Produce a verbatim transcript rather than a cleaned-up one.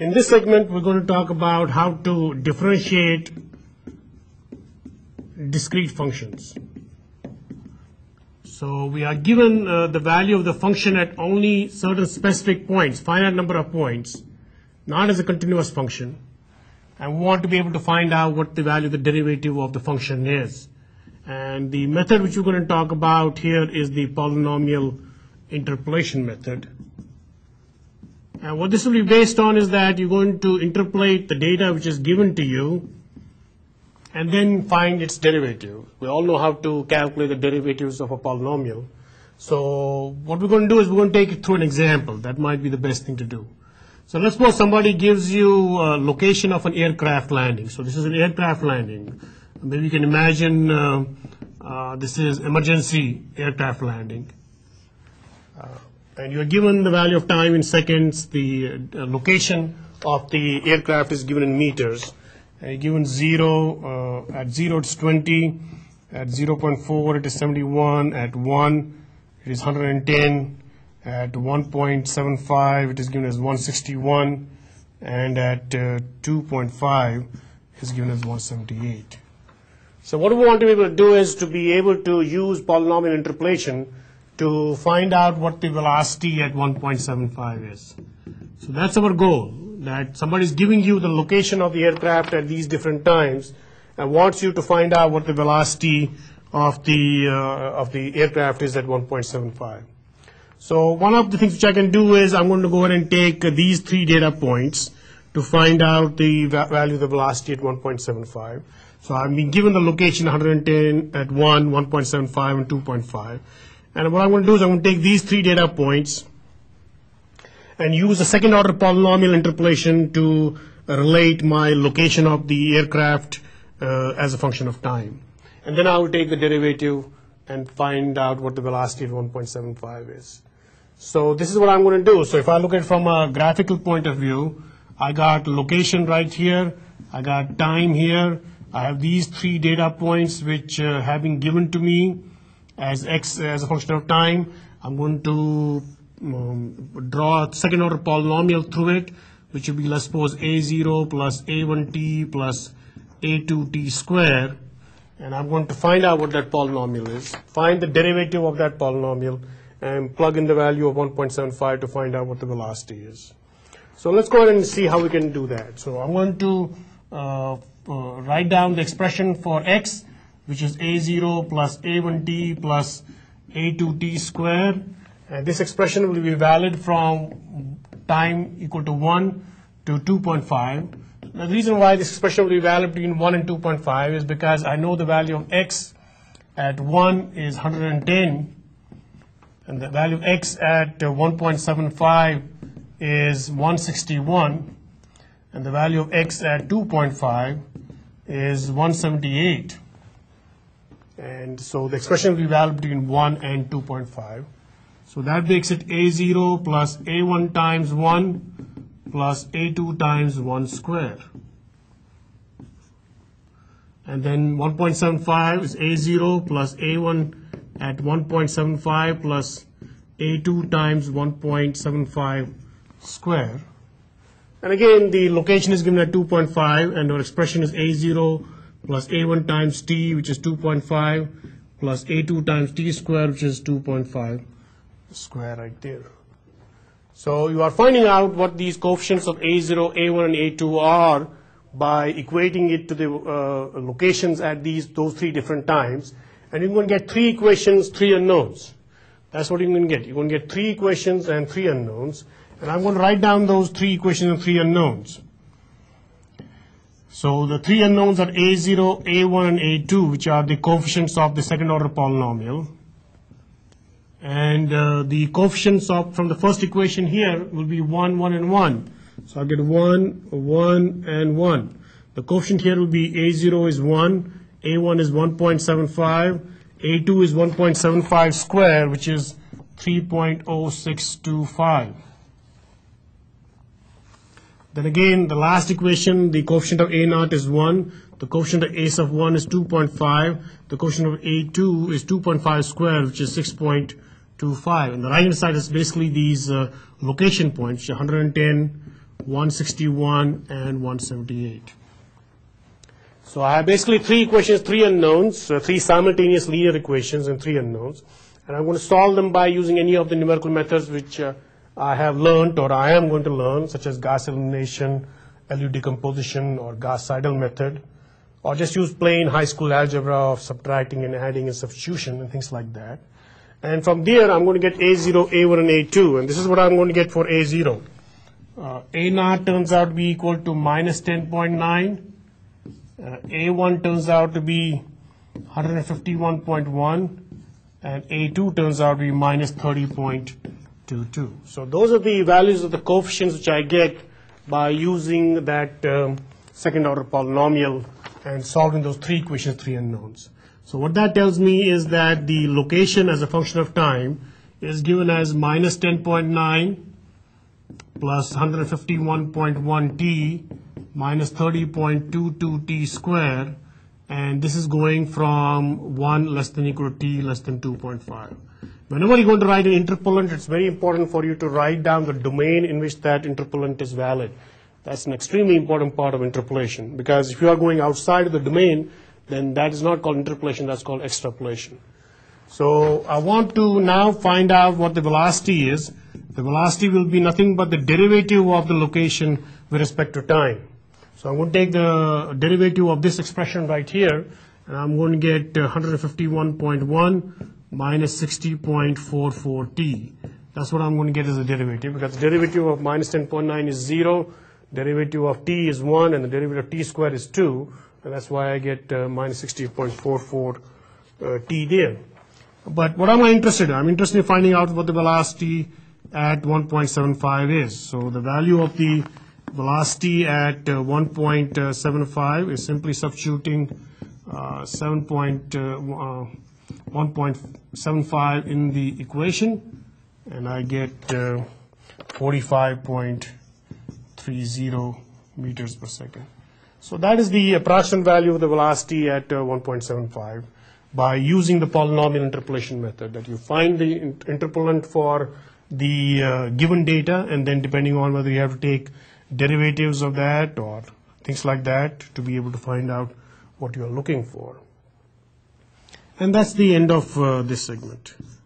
In this segment, we're going to talk about how to differentiate discrete functions. So we are given uh, the value of the function at only certain specific points, finite number of points, not as a continuous function. And we want to be able to find out what the value of the derivative of the function is. And the method which we're going to talk about here is the polynomial interpolation method. And what this will be based on is that you're going to interpolate the data which is given to you and then find its derivative. We all know how to calculate the derivatives of a polynomial. So what we're going to do is we're going to take it through an example. That might be the best thing to do. So let's suppose somebody gives you a location of an aircraft landing. So this is an aircraft landing. Maybe you can imagine uh, uh, this is emergency aircraft landing. Uh, and you're given the value of time in seconds. The uh, location of the aircraft is given in meters. Uh, given zero, uh, at zero it's twenty, at zero point four it is seventy-one, at one it is one hundred ten, at one point seven five it is given as one hundred sixty-one, and at uh, two point five it is given as one hundred seventy-eight. So what we want to be able to do is to be able to use polynomial interpolation to find out what the velocity at one point seven five is. So that's our goal, that somebody is giving you the location of the aircraft at these different times and wants you to find out what the velocity of the, uh, of the aircraft is at one point seven five. So one of the things which I can do is I'm going to go ahead and take uh, these three data points to find out the va value of the velocity at one point seven five. So I've been given the location one hundred ten at one, one point seven five, and two point five. And what I'm going to do is I'm going to take these three data points and use a second order polynomial interpolation to relate my location of the aircraft uh, as a function of time. And then I will take the derivative and find out what the velocity of one point seven five is. So this is what I'm going to do. So if I look at it from a graphical point of view, I got location right here, I got time here, I have these three data points which uh, have been given to me as x as a function of time. I'm going to um, draw a second order polynomial through it, which will be, let's suppose, a zero plus a one t plus a two t square. And I'm going to find out what that polynomial is, find the derivative of that polynomial, and plug in the value of one point seven five to find out what the velocity is. So let's go ahead and see how we can do that. So I'm going to uh, Uh, write down the expression for x, which is a zero plus a one t plus a two t squared. And this expression will be valid from time equal to one to two point five. Now, the reason why this expression will be valid between one and two point five is because I know the value of x at one is one hundred ten, and the value of x at uh, one point seven five is one hundred sixty-one, and the value of x at two point five is one hundred seventy-eight. And so the expression will be valid between one and two point five. So that makes it a zero plus a one times one plus a two times one square. And then one point seven five is a zero plus a one at one point seven five plus a two times one point seven five square. And again, the location is given at two point five, and our expression is a zero plus a one times t, which is two point five, plus a two times t squared, which is two point five square right there. So you are finding out what these coefficients of a zero, a one, and a two are by equating it to the uh, locations at these those three different times. And you're going to get three equations, three unknowns. That's what you're going to get. You're going to get three equations and three unknowns. And I'm going to write down those three equations and three unknowns. So the three unknowns are a zero, a one, and a two, which are the coefficients of the second order polynomial. And uh, the coefficients of, from the first equation here will be one, one, and one. So I'll get one, one, and one. The coefficient here will be a zero is one, a one is one point seven five, a two is one point seven five squared, which is three point zero six two five. Then again, the last equation, the coefficient of a zero is one, the coefficient of a sub one is two point five, the coefficient of a two is two point five squared, which is six point two five. And the right hand side is basically these uh, location points, one hundred ten, one sixty-one and one seventy-eight. So I have basically three equations, three unknowns, so three simultaneous linear equations and three unknowns. And I'm going to solve them by using any of the numerical methods which uh, I have learned or I am going to learn, such as Gauss elimination, L U decomposition, or Gauss-Seidel method, or just use plain high school algebra of subtracting and adding and substitution and things like that. And from there, I'm going to get A zero, A one, and A two. And this is what I'm going to get for A zero. Uh, A zero turns out to be equal to minus ten point nine. Uh, A one turns out to be one fifty-one point one. And A two turns out to be minus thirty point two two. So those are the values of the coefficients which I get by using that um, second order polynomial and solving those three equations, three unknowns. So what that tells me is that the location as a function of time is given as minus ten point nine plus one fifty-one point one t minus thirty point two two t square, and this is going from one less than equal to t less than two point five. Whenever you're going to write an interpolant, it's very important for you to write down the domain in which that interpolant is valid. That's an extremely important part of interpolation, because if you are going outside of the domain, then that is not called interpolation, that's called extrapolation. So I want to now find out what the velocity is. The velocity will be nothing but the derivative of the location with respect to time. So I'm going to take the derivative of this expression right here, and I'm going to get one fifty-one point one minus sixty point four four t. That's what I'm going to get as a derivative, because the derivative of minus ten point nine is zero, derivative of t is one, and the derivative of t squared is two. And that's why I get uh, minus sixty point four four uh, t there. But what am I interested in? I'm interested in finding out what the velocity at one point seven five is. So the value of the velocity at uh, one point seven five is simply substituting uh, seven point, uh, uh, one point seven five in the equation, and I get uh, forty-five point three zero meters per second. So that is the approximate value of the velocity at uh, one point seven five by using the polynomial interpolation method, that you find the interpolant for the uh, given data, and then depending on whether you have to take derivatives of that or things like that to be able to find out what you are looking for. And that's the end of uh, this segment.